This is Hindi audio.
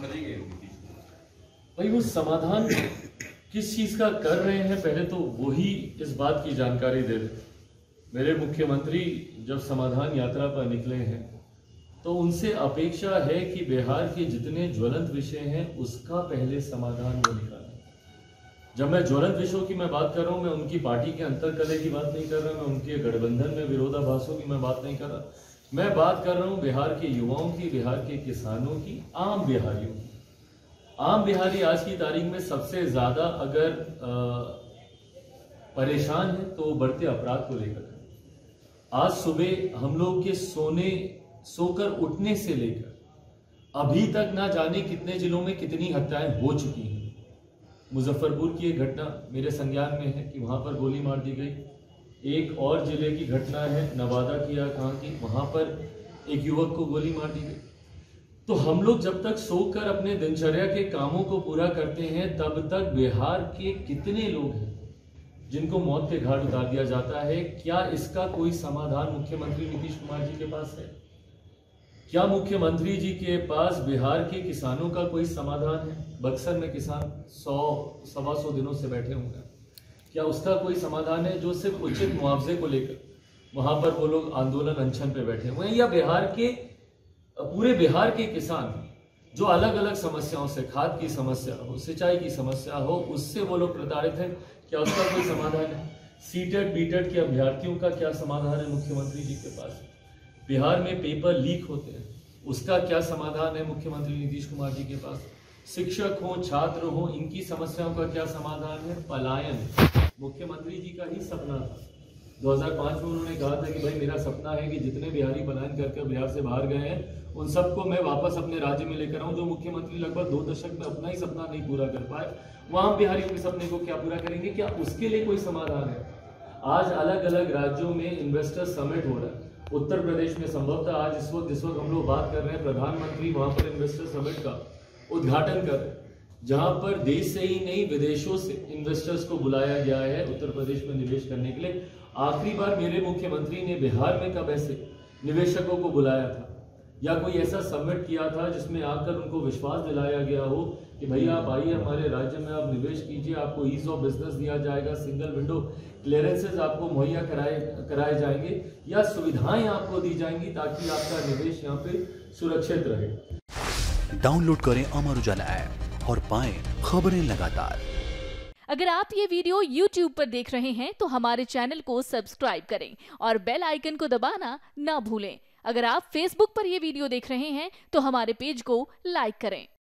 समाधान करेंगे नीतीश भाई? वो समाधान किस चीज का कर रहे हैं पहले तो वही इस बात की जानकारी दे रहे। मेरे मुख्यमंत्री जब समाधान यात्रा पर निकले हैं तो उनसे अपेक्षा है कि बिहार के जितने ज्वलंत विषय हैं उसका पहले समाधान वो निकालें। जब मैं ज्वलंत विषयों की मैं बात कर रहा हूँ, मैं उनकी पार्टी के अंतरकलह की बात नहीं कर रहा, मैं उनके गठबंधन में विरोधाभासों की मैं बात नहीं कर रहा, मैं बात कर रहा हूँ बिहार के युवाओं की, बिहार के किसानों की, आम बिहारियों की। आम बिहारी आज की तारीख में सबसे ज़्यादा अगर परेशान है तो बढ़ते अपराध को लेकर। आज सुबह हम लोग के सोकर उठने से लेकर अभी तक ना जाने कितने जिलों में कितनी हत्याएं हो चुकी हैं। मुजफ्फरपुर की एक घटना मेरे संज्ञान में है कि वहाँ पर गोली मार दी गई। एक और जिले की घटना है नवादा की या कहाँ की, वहाँ पर एक युवक को गोली मार दी गई। तो हम लोग जब तक सोकर अपने दिनचर्या के कामों को पूरा करते हैं तब तक बिहार के कितने लोग हैं जिनको मौत के घाट उतार दिया जाता है। क्या इसका कोई समाधान मुख्यमंत्री नीतीश कुमार जी के पास है? क्या मुख्यमंत्री जी के पास बिहार के किसानों का कोई समाधान है? बक्सर में किसान 100-125 दिनों से बैठे होंगे, क्या उसका कोई समाधान है? जो सिर्फ उचित मुआवजे को लेकर वहाँ पर वो लोग आंदोलन अनशन पे बैठे हुए हैं, या बिहार के पूरे बिहार के किसान जो अलग अलग समस्याओं से, खाद की समस्या हो, सिंचाई की समस्या हो, उससे वो लोग प्रताड़ित हैं, क्या उसका कोई समाधान है? सीटेट बीटेट के अभ्यर्थियों का क्या समाधान है मुख्यमंत्री जी के पास? बिहार में पेपर लीक होते हैं, उसका क्या समाधान है मुख्यमंत्री नीतीश कुमार जी के पास? शिक्षक हो, छात्र हो, इनकी समस्याओं का क्या समाधान है? पलायन मुख्यमंत्री जी का ही सपना था। 2005 में उन्होंने कहा था कि भाई मेरा सपना है कि जितने बिहारी पलायन करके बिहार से बाहर गए हैं उन सबको मैं वापस अपने राज्य में लेकर आऊँ। जो मुख्यमंत्री लगभग 2 दशक में अपना ही सपना नहीं पूरा कर पाए, वहाँ बिहारियों के सपने को क्या पूरा करेंगे? क्या उसके लिए कोई समाधान है? आज अलग अलग राज्यों में इन्वेस्टर समिट हो रहा है। उत्तर प्रदेश में संभवतः आज इस वक्त हम लोग बात कर रहे हैं, प्रधानमंत्री वहाँ पर इन्वेस्टर समिट का उद्घाटन कर रहे हैं, जहाँ पर देश से ही नहीं विदेशों से इन्वेस्टर्स को बुलाया गया है उत्तर प्रदेश में निवेश करने के लिए। आखिरी बार मेरे मुख्यमंत्री ने बिहार में कब ऐसे निवेशकों को बुलाया था या कोई ऐसा समिट किया था जिसमें आकर उनको विश्वास दिलाया गया हो कि भैया आप आइए हमारे राज्य में, आप निवेश कीजिए, आपको ईज ऑफ बिजनेस दिया जाएगा, सिंगल विंडो क्लियरेंसेज आपको मुहैया कराए जाएंगे या सुविधाएं आपको दी जाएंगी ताकि आपका निवेश यहाँ पे सुरक्षित रहे। डाउनलोड करें अमर उजाला ऐप और पाएं खबरें लगातार। अगर आप ये वीडियो YouTube पर देख रहे हैं तो हमारे चैनल को सब्सक्राइब करें और बेल आइकन को दबाना ना भूलें। अगर आप Facebook पर ये वीडियो देख रहे हैं तो हमारे पेज को लाइक करें।